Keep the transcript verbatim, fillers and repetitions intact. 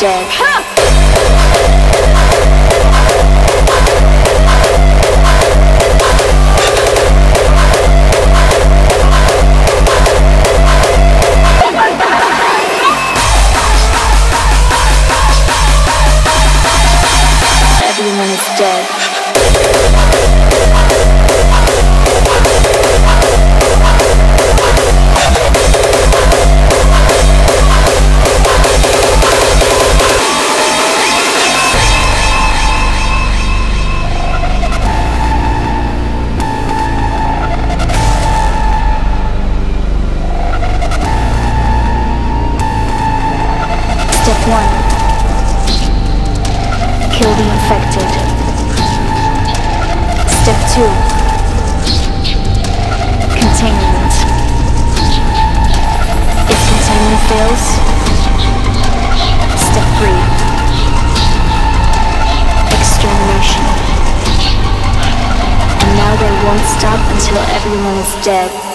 dead. Everyone is dead. Kill the infected. Step two. Containment. If containment fails, step three. Extermination. And now they won't stop until everyone is dead.